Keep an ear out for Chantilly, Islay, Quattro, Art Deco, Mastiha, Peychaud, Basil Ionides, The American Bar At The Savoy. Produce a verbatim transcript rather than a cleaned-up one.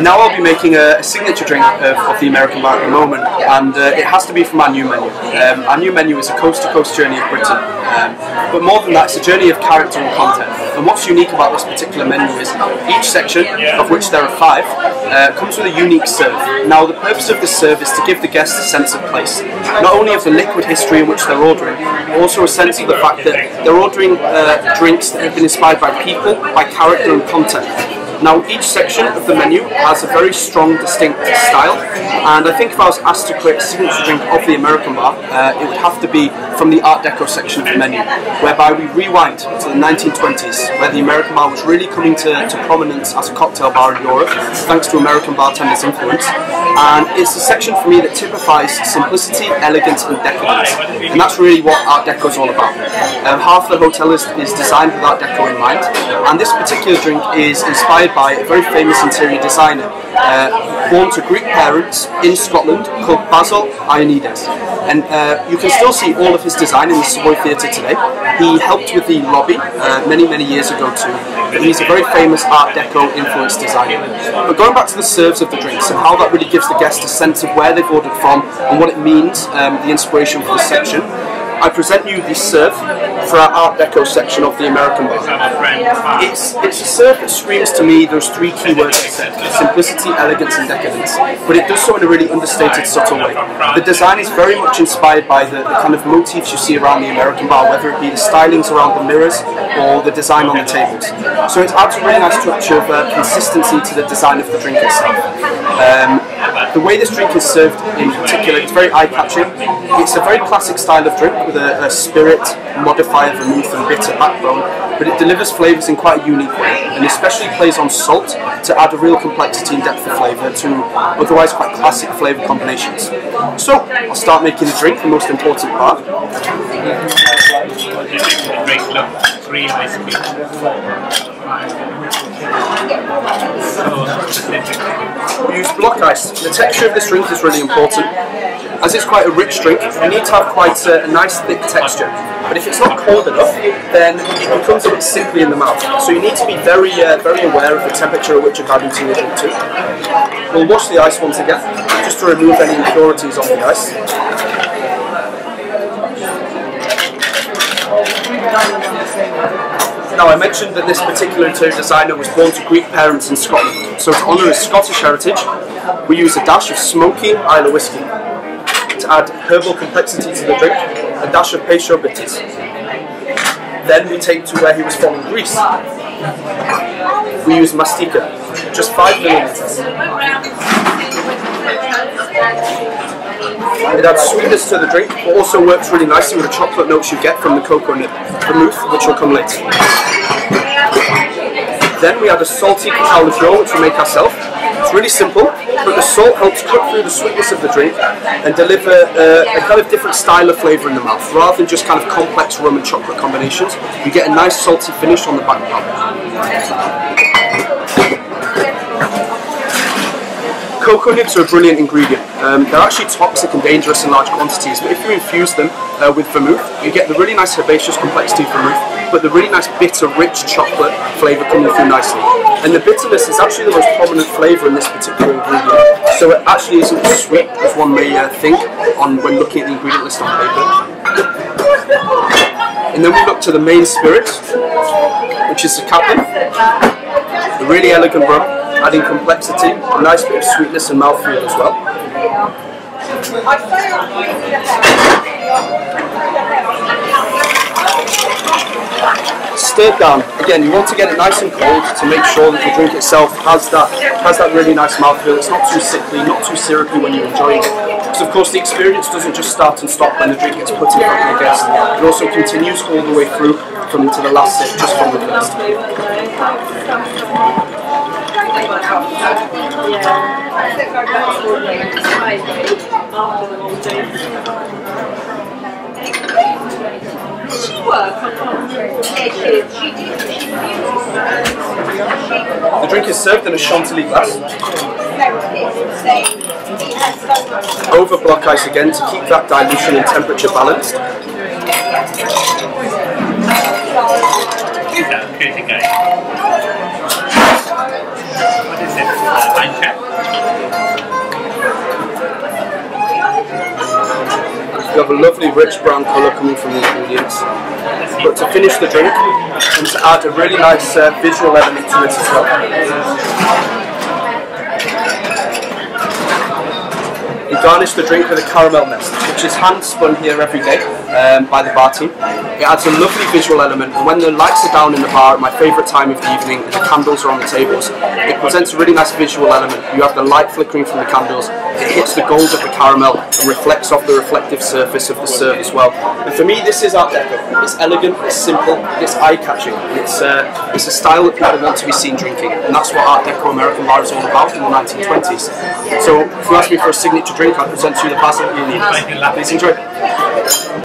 Now I'll be making a, a signature drink of, of the American Bar at the moment, and uh, it has to be from our new menu. Um, our new menu is a coast-to-coast journey of Britain, um, but more than that, it's a journey of character and content. And what's unique about this particular menu is each section, of which there are five, uh, comes with a unique serve. Now the purpose of this serve is to give the guests a sense of place, not only of the liquid history in which they're ordering, but also a sense of the fact that they're ordering uh, drinks that have been inspired by people, by character and content. Now each section of the menu has a very strong, distinct style, and I think if I was asked to create a signature drink of the American Bar, uh, it would have to be from the Art Deco section of the menu, whereby we rewind to the nineteen twenties, where the American Bar was really coming to, to prominence as a cocktail bar in Europe, thanks to American bartenders' influence. And it's a section for me that typifies simplicity, elegance and decadence, and that's really what Art Deco is all about. Um, half the hotel is, is designed with Art Deco in mind, and this particular drink is inspired by a very famous interior designer uh, born to Greek parents in Scotland called Basil Ionides, and uh, you can still see all of his design in the Savoy Theatre today. He helped with the lobby uh, many many years ago too, and he's a very famous Art Deco influenced designer. But going back to the serves of the drinks and how that really gives the guest a sense of where they've ordered from and what it means, um, the inspiration for the section, I present you the serve for our Art Deco section of the American Bar. It's, it's a serve that screams to me those three key words I said: simplicity, elegance and decadence, but it does so in a really understated, subtle way. The design is very much inspired by the, the kind of motifs you see around the American Bar, whether it be the stylings around the mirrors or the design on the tables. So it adds a really nice structure of uh, consistency to the design of the drink itself. Um, the way this drink is served in particular, it's very eye-catching. It's a very classic style of drink with a, a spirit modifier, vermouth and bitter backbone, but it delivers flavours in quite a unique way, and especially plays on salt to add a real complexity and depth of flavour to otherwise quite classic flavour combinations. So I'll start making the drink, the most important part. We use block ice. The texture of this drink is really important. As it's quite a rich drink, you need to have quite a, a nice thick texture, but if it's not cold enough, then it becomes a bit sickly in the mouth. So you need to be very uh, very aware of the temperature at which you're diluting your drink to. We'll wash the ice once again, just to remove any impurities off the ice. Now I mentioned that this particular interior designer was born to Greek parents in Scotland, so to honour his Scottish heritage, we use a dash of smoky Islay whiskey to add herbal complexity to the drink, a dash of Peychaud bitters. Then we take to where he was from in Greece. We use Mastiha, just five millilitres. It adds sweetness to the drink, but also works really nicely with the chocolate notes you get from the cocoa nib, vermouth, which will come later. Then we add a salty cacao liqueur, which we make ourselves. It's really simple, but the salt helps cut through the sweetness of the drink and deliver uh, a kind of different style of flavour in the mouth. Rather than just kind of complex rum and chocolate combinations, you get a nice salty finish on the back palate. Cocoa nibs are a brilliant ingredient. Um, they're actually toxic and dangerous in large quantities, but if you infuse them uh, with vermouth, you get the really nice herbaceous complexity of vermouth, but the really nice bitter, rich chocolate flavour coming through nicely. And the bitterness is actually the most prominent flavour in this particular ingredient, so it actually isn't as sweet as one may uh, think on when looking at the ingredient list on paper. And then we look to the main spirit, which is the Captain, the really elegant rum, adding complexity, a nice bit of sweetness and mouthfeel as well. Stir down. Again, you want to get it nice and cold to make sure that the drink itself has that has that really nice mouthfeel. It's not too sickly, not too syrupy when you're enjoying it. Because of course the experience doesn't just start and stop when the drink gets put in front of the guest. It also continues all the way through from to the last sip, just from the first. The drink is served in a Chantilly glass over block ice again to keep that dilution and temperature balanced. You have a lovely rich brown colour coming from the ingredients. But to finish the drink, and to add a really nice uh, visual element to it as well. You garnish the drink with a caramel nest, which is hand spun here every day um, by the bar team. It adds a lovely visual element, and when the lights are down in the bar at my favourite time of the evening and the candles are on the tables, it presents a really nice visual element. You have the light flickering from the candles, it hits the gold of the caramel and reflects off the reflective surface of the serve as well. And for me, this is Art Deco. It's elegant, it's simple, it's eye-catching. It's, uh, it's a style that people want to be seen drinking, and that's what Art Deco American Bar is all about in the nineteen twenties. So if you ask me for a signature drink, I'll present to you the Basil Ionides. Please enjoy.